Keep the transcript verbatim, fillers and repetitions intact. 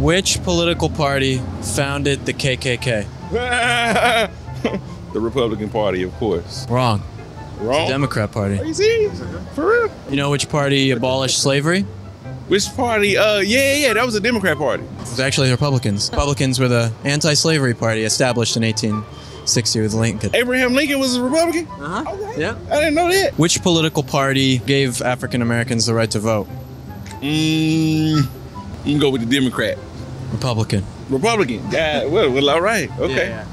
Which political party founded the K K K? The Republican Party, of course. Wrong. Wrong? It's the Democrat Party. Are you serious? For real? You know which party abolished slavery? Which party? Uh, yeah, yeah, that was the Democrat Party. It was actually the Republicans. Republicans were the anti-slavery party established in eighteen sixty with Lincoln. Abraham Lincoln was a Republican? Uh-huh. Okay. Yeah. I didn't know that. Which political party gave African Americans the right to vote? Mmm... You can go with the Democrat. Republican. Republican. Yeah, well, well all right. Okay. Yeah, yeah.